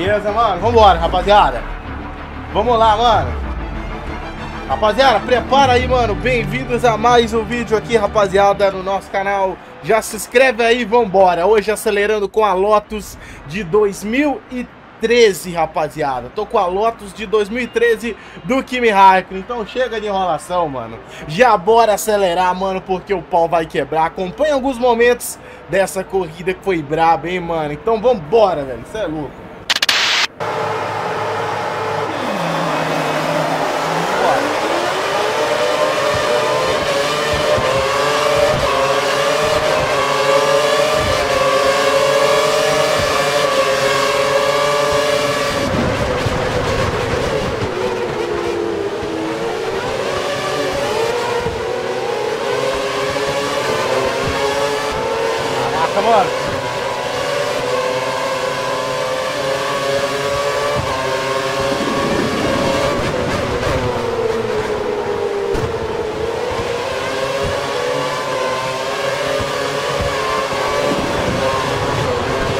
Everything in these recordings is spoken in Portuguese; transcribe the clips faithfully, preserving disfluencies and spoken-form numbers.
Beleza, mano. Vambora, rapaziada. Vamos lá, mano. Rapaziada, prepara aí, mano. Bem-vindos a mais um vídeo aqui, rapaziada, no nosso canal. Já se inscreve aí, vambora. Hoje acelerando com a Lotus de dois mil e treze, rapaziada. Tô com a Lotus de dois mil e treze do Kimi Raikkonen. Então chega de enrolação, mano. Já bora acelerar, mano, porque o pau vai quebrar. Acompanha alguns momentos dessa corrida que foi braba, hein, mano. Então vambora, velho. Isso é louco.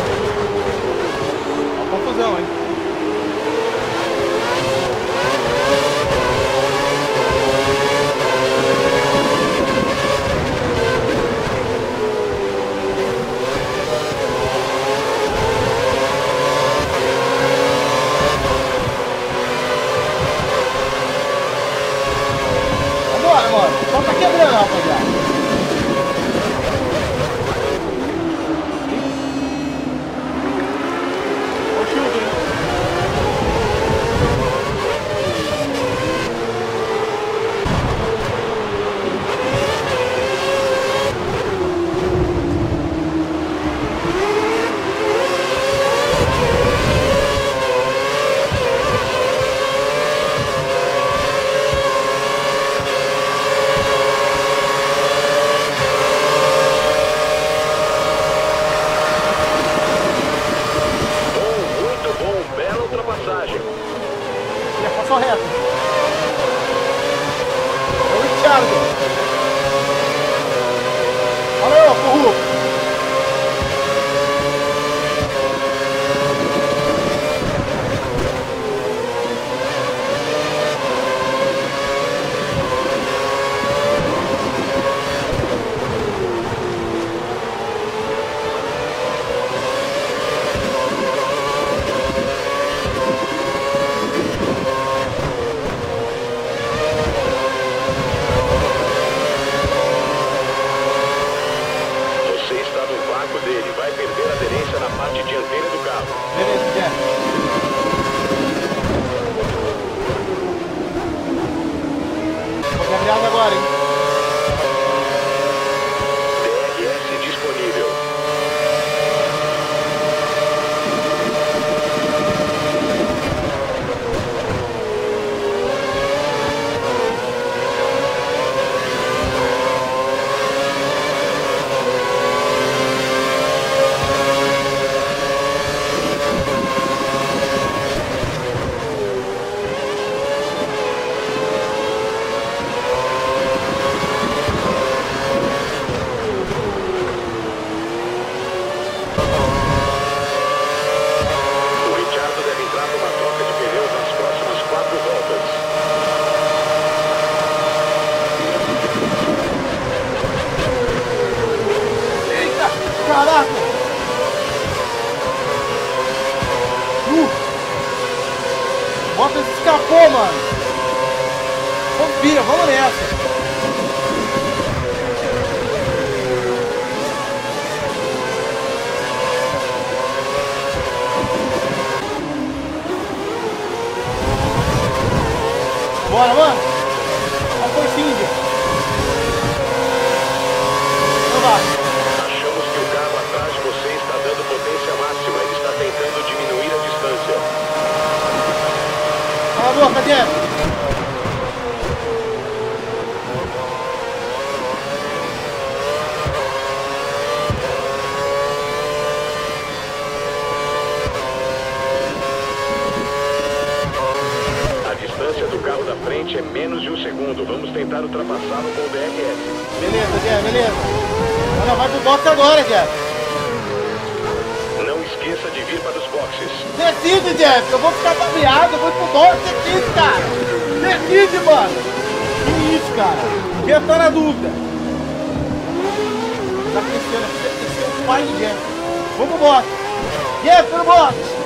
Mano, uma confusão, hein? Agora, hein? D R S disponível. Escapou, mano. Confia, vamos nessa. Bora, mano. A força índia. Vamos lá. Achamos que o carro atrás de você está dando potência máxima. Ele está tentando diminuir a distância. Cala a boca, Diego. A distância do carro da frente é menos de um segundo. Vamos tentar ultrapassá-lo com o D R S. Beleza, Diego, beleza. Olha, vai pro box agora, Diego. Não esqueça de vir para os boxes. boxes. Decide, Jeff, eu vou ficar tabeado, eu vou pro box aqui, cara. Decide, mano. Que isso, cara. Quem tá na dúvida? Tá crescendo, tá crescendo mais de Jeff. Vamos pro box. Jeff, pro box.